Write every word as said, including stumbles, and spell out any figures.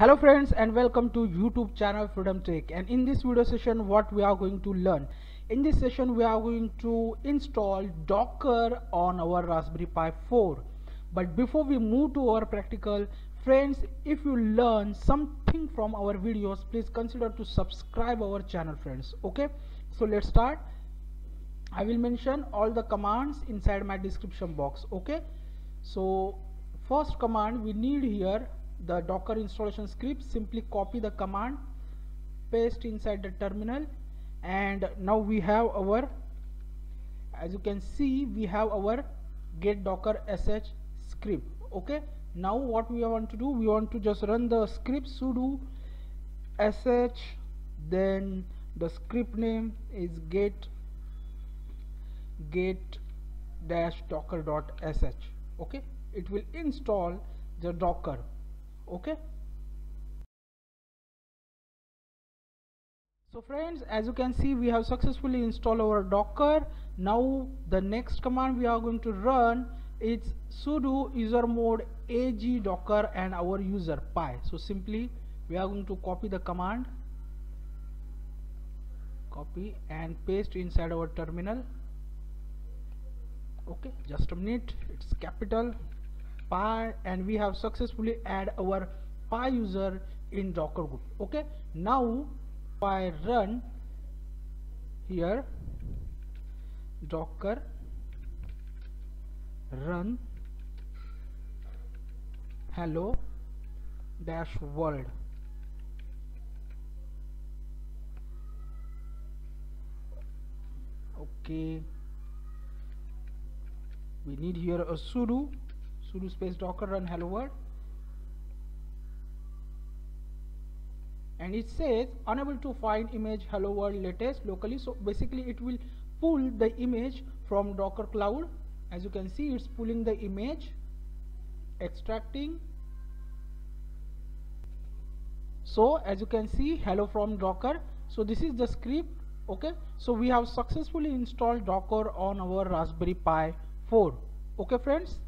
Hello friends, and welcome to YouTube channel Freedom Tech. And in this video session, what we are going to learn in this session, we are going to install Docker on our Raspberry Pi four. But before we move to our practical, friends, if you learn something from our videos, please consider to subscribe our channel, friends. Okay, so let's start. I will mention all the commands inside my description box. Okay, so first command we need here, the Docker installation script. Simply copy the command, paste inside the terminal, and now we have our, as you can see, we have our get docker dot S H script. Okay, now what we want to do, we want to just run the script sudo sh, then the script name is get get dash docker dot S H. okay, it will install the Docker. Okay, so friends, as you can see, we have successfully installed our Docker. Now the next command we are going to run is sudo usermod ag docker and our user pi. So simply we are going to copy the command, copy and paste inside our terminal. Okay, just a minute, it's capital pi, and we have successfully add our pi user in Docker group. Okay, now I run here docker run hello dash world. Okay, we need here a sudo sudo space docker run hello world, and it says unable to find image hello world latest locally. So basically it will pull the image from Docker cloud. As you can see, it's pulling the image, extracting. So as you can see, hello from Docker. So this is the script. Okay, so we have successfully installed Docker on our Raspberry Pi four. Okay friends.